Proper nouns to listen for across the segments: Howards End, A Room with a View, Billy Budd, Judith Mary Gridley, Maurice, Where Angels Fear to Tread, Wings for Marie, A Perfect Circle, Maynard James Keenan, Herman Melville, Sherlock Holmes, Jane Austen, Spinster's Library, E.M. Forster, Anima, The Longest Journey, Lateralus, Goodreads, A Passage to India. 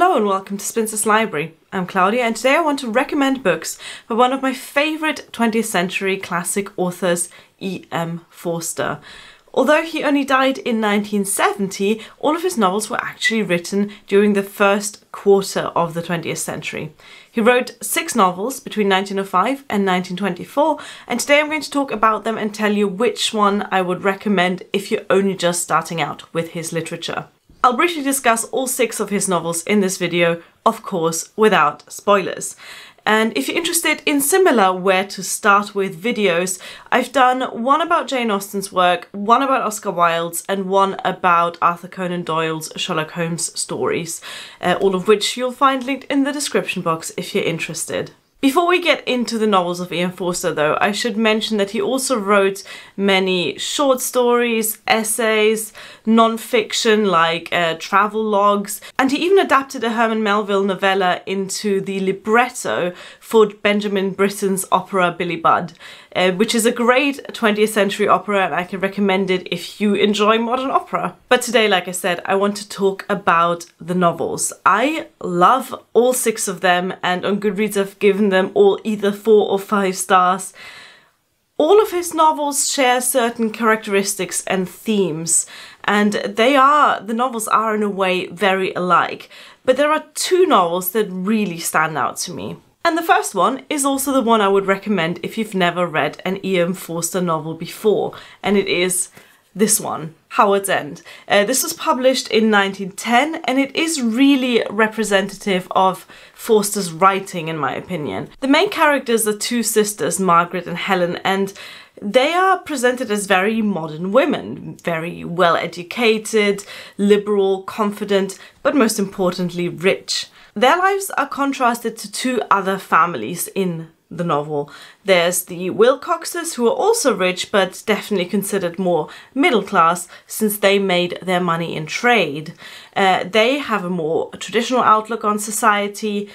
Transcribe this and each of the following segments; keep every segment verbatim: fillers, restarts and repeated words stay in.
Hello and welcome to Spinster's Library. I'm Claudia and today I want to recommend books by one of my favourite twentieth century classic authors, E M Forster. Although he only died in nineteen seventy, all of his novels were actually written during the first quarter of the twentieth century. He wrote six novels between nineteen oh five and nineteen twenty-four, and today I'm going to talk about them and tell you which one I would recommend if you're only just starting out with his literature. I'll briefly discuss all six of his novels in this video, of course, without spoilers. And if you're interested in similar where to start with videos, I've done one about Jane Austen's work, one about Oscar Wilde's, and one about Arthur Conan Doyle's Sherlock Holmes stories, uh, all of which you'll find linked in the description box if you're interested. Before we get into the novels of E M Forster though, I should mention that he also wrote many short stories, essays, non-fiction like uh, travel logs, and he even adapted a Herman Melville novella into the libretto for Benjamin Britten's opera Billy Budd, uh, which is a great twentieth century opera and I can recommend it if you enjoy modern opera. But today, like I said, I want to talk about the novels. I love all six of them and on Goodreads I've given them all either four or five stars. All of his novels share certain characteristics and themes, and they are, the novels are in a way very alike, but there are two novels that really stand out to me. And the first one is also the one I would recommend if you've never read an E M Forster novel before, and it is this one, Howards End. Uh, this was published in nineteen ten and it is really representative of Forster's writing in my opinion. The main characters are two sisters, Margaret and Helen, and they are presented as very modern women, very well educated, liberal, confident, but most importantly rich. Their lives are contrasted to two other families in the novel. There's the Wilcoxes, who are also rich but definitely considered more middle class since they made their money in trade. Uh, they have a more traditional outlook on society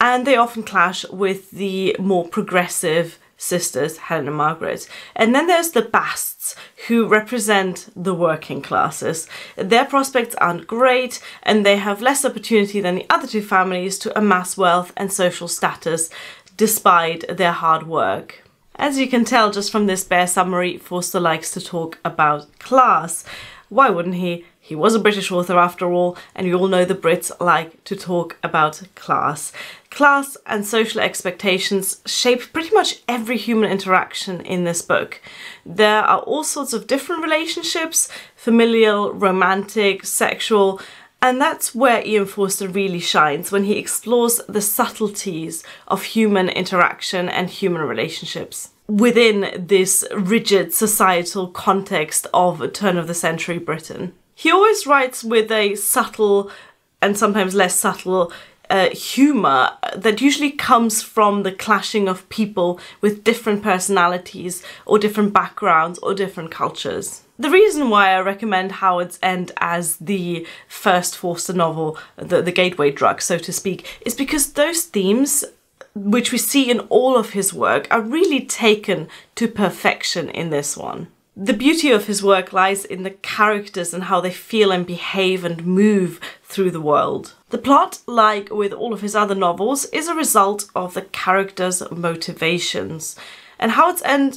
and they often clash with the more progressive sisters, Helen and Margaret. And then there's the Basts, who represent the working classes. Their prospects aren't great and they have less opportunity than the other two families to amass wealth and social status despite their hard work. As you can tell just from this bare summary, Forster likes to talk about class. Why wouldn't he? He was a British author after all, and we all know the Brits like to talk about class. Class and social expectations shape pretty much every human interaction in this book. There are all sorts of different relationships, familial, romantic, sexual, and that's where E M Forster really shines, when he explores the subtleties of human interaction and human relationships within this rigid societal context of turn-of-the-century Britain. He always writes with a subtle and sometimes less subtle Uh, humour that usually comes from the clashing of people with different personalities or different backgrounds or different cultures. The reason why I recommend Howards End as the first Forster novel, the, the gateway drug so to speak, is because those themes, which we see in all of his work, are really taken to perfection in this one. The beauty of his work lies in the characters and how they feel and behave and move through the world. The plot, like with all of his other novels, is a result of the characters' motivations. And Howards End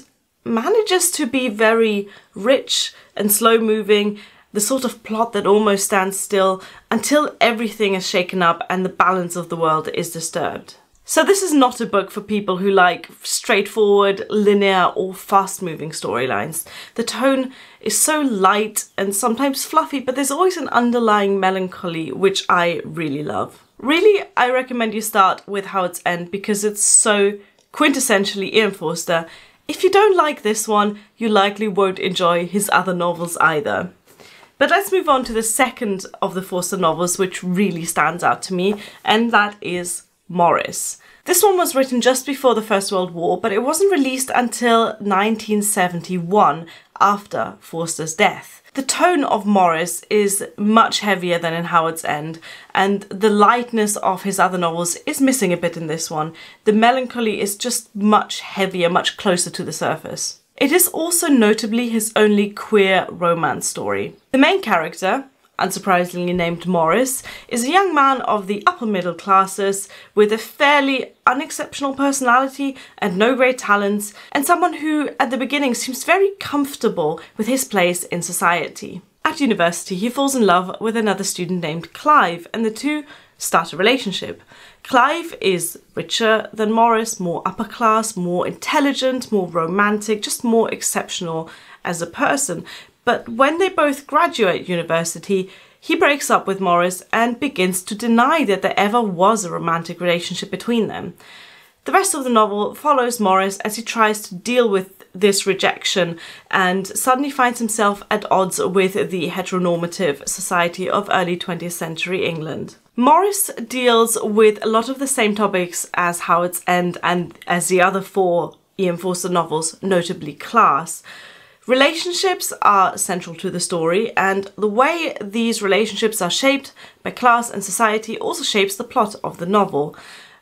manages to be very rich and slow-moving, the sort of plot that almost stands still until everything is shaken up and the balance of the world is disturbed. So this is not a book for people who like straightforward, linear or fast-moving storylines. The tone is so light and sometimes fluffy, but there's always an underlying melancholy which I really love. Really, I recommend you start with Howards End because it's so quintessentially E M Forster. If you don't like this one, you likely won't enjoy his other novels either. But let's move on to the second of the Forster novels which really stands out to me, and that is Maurice. This one was written just before the First World War, but it wasn't released until nineteen seventy-one, after Forster's death. The tone of Maurice is much heavier than in Howards End, and the lightness of his other novels is missing a bit in this one. The melancholy is just much heavier, much closer to the surface. It is also notably his only queer romance story. The main character, unsurprisingly named Maurice, is a young man of the upper middle classes with a fairly unexceptional personality and no great talents, and someone who at the beginning seems very comfortable with his place in society. At university, he falls in love with another student named Clive, and the two start a relationship. Clive is richer than Maurice, more upper class, more intelligent, more romantic, just more exceptional as a person. But when they both graduate university, he breaks up with Maurice and begins to deny that there ever was a romantic relationship between them. The rest of the novel follows Maurice as he tries to deal with this rejection and suddenly finds himself at odds with the heteronormative society of early twentieth century England. Maurice deals with a lot of the same topics as Howards End and as the other four E M Forster novels, notably class. Relationships are central to the story, and the way these relationships are shaped by class and society also shapes the plot of the novel.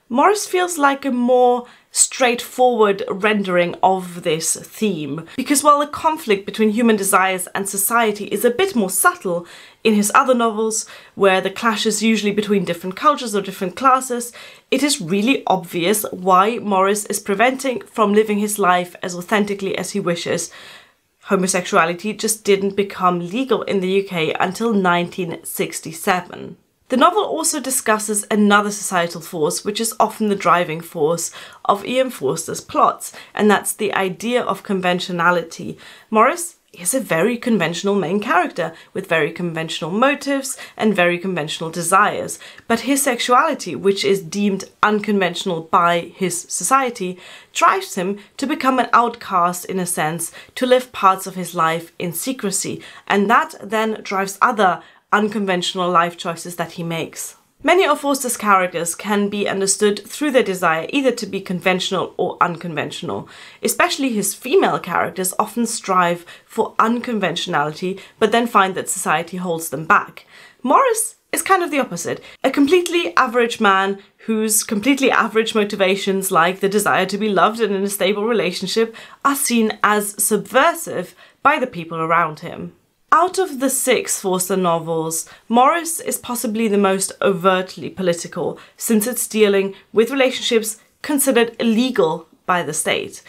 Maurice feels like a more straightforward rendering of this theme, because while the conflict between human desires and society is a bit more subtle in his other novels, where the clash is usually between different cultures or different classes, it is really obvious why Maurice is preventing from living his life as authentically as he wishes. Homosexuality just didn't become legal in the U K until nineteen sixty-seven. The novel also discusses another societal force, which is often the driving force of E M Forster's plots, and that's the idea of conventionality. Maurice is a very conventional main character, with very conventional motives and very conventional desires, but his sexuality, which is deemed unconventional by his society, drives him to become an outcast in a sense, to live parts of his life in secrecy, and that then drives other unconventional life choices that he makes. Many of Forster's characters can be understood through their desire either to be conventional or unconventional. Especially his female characters often strive for unconventionality, but then find that society holds them back. Maurice is kind of the opposite. A completely average man whose completely average motivations, like the desire to be loved and in a stable relationship, are seen as subversive by the people around him. Out of the six Forster novels, Maurice is possibly the most overtly political, since it's dealing with relationships considered illegal by the state.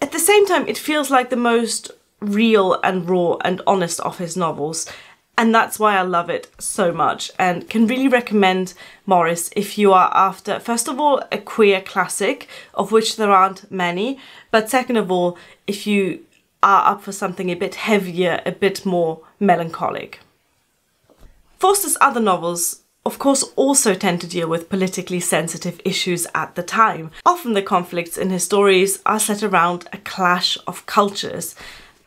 At the same time, it feels like the most real and raw and honest of his novels, and that's why I love it so much and can really recommend Maurice if you are after, first of all, a queer classic, of which there aren't many, but second of all, if you are up for something a bit heavier, a bit more melancholic. Forster's other novels, of course, also tend to deal with politically sensitive issues at the time. Often the conflicts in his stories are set around a clash of cultures.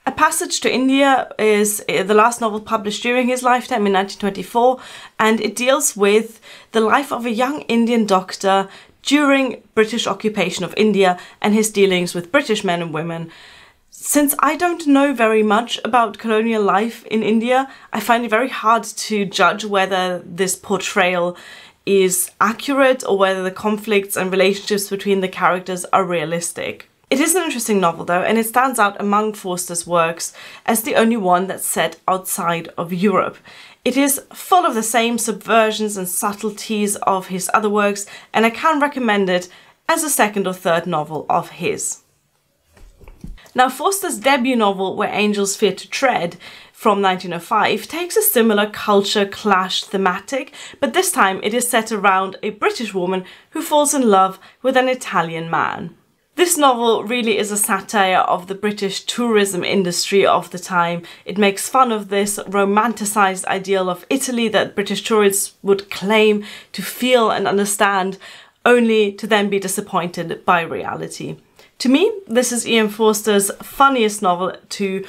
A Passage to India is the last novel published during his lifetime in nineteen twenty-four, and it deals with the life of a young Indian doctor during British occupation of India and his dealings with British men and women. Since I don't know very much about colonial life in India, I find it very hard to judge whether this portrayal is accurate or whether the conflicts and relationships between the characters are realistic. It is an interesting novel though, and it stands out among Forster's works as the only one that's set outside of Europe. It is full of the same subversions and subtleties of his other works, and I can recommend it as a second or third novel of his. Now, Forster's debut novel, Where Angels Fear to Tread, from nineteen oh five, takes a similar culture clash thematic, but this time it is set around a British woman who falls in love with an Italian man. This novel really is a satire of the British tourism industry of the time. It makes fun of this romanticised ideal of Italy that British tourists would claim to feel and understand, only to then be disappointed by reality. To me, this is E M Forster's funniest novel too,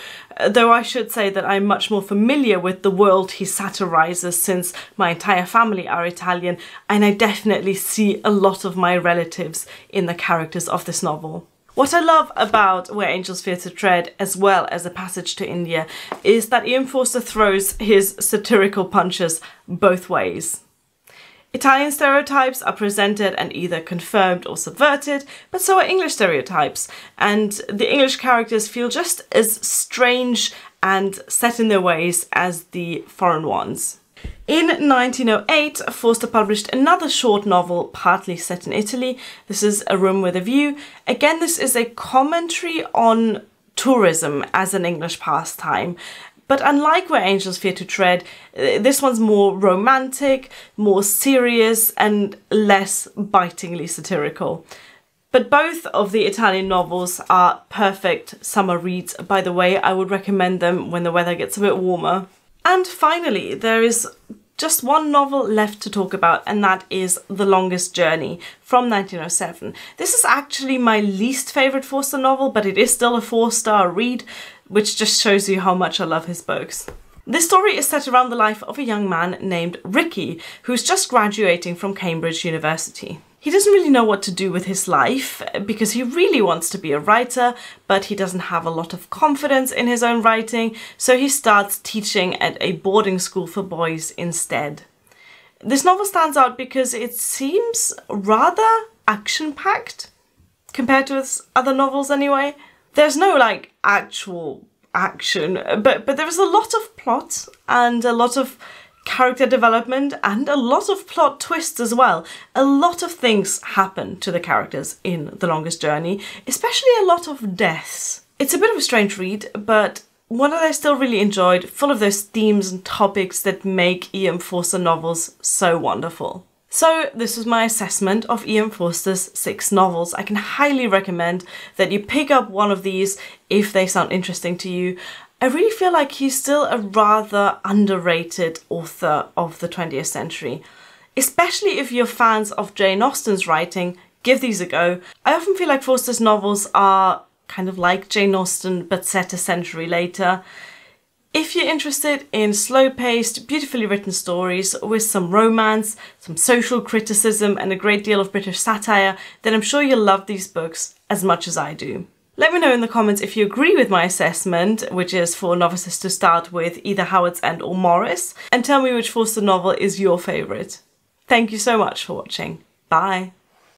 though I should say that I'm much more familiar with the world he satirises since my entire family are Italian, and I definitely see a lot of my relatives in the characters of this novel. What I love about Where Angels Fear to Tread, as well as A Passage to India, is that E M Forster throws his satirical punches both ways. Italian stereotypes are presented and either confirmed or subverted, but so are English stereotypes, and the English characters feel just as strange and set in their ways as the foreign ones. In nineteen oh eight, Forster published another short novel partly set in Italy. This is A Room with a View. Again, this is a commentary on tourism as an English pastime. But unlike Where Angels Fear to Tread, this one's more romantic, more serious, and less bitingly satirical. But both of the Italian novels are perfect summer reads. By the way, I would recommend them when the weather gets a bit warmer. And finally, there is just one novel left to talk about, and that is The Longest Journey from nineteen oh seven. This is actually my least favourite Forster novel, but it is still a four-star read, which just shows you how much I love his books. This story is set around the life of a young man named Ricky, who's just graduating from Cambridge University. He doesn't really know what to do with his life because he really wants to be a writer, but he doesn't have a lot of confidence in his own writing, so he starts teaching at a boarding school for boys instead. This novel stands out because it seems rather action-packed compared to his other novels anyway. There's no like actual action, but, but there is a lot of plot and a lot of character development and a lot of plot twists as well. A lot of things happen to the characters in The Longest Journey, especially a lot of deaths. It's a bit of a strange read, but one that I still really enjoyed, full of those themes and topics that make E M. Forster novels so wonderful. So this was my assessment of E M. Forster's six novels. I can highly recommend that you pick up one of these if they sound interesting to you. I really feel like he's still a rather underrated author of the twentieth century. Especially if you're fans of Jane Austen's writing, give these a go. I often feel like Forster's novels are kind of like Jane Austen but set a century later. If you're interested in slow-paced, beautifully written stories with some romance, some social criticism and a great deal of British satire, then I'm sure you'll love these books as much as I do. Let me know in the comments if you agree with my assessment, which is for novices to start with either Howards End or Maurice, and tell me which Forster novel is your favourite. Thank you so much for watching. Bye!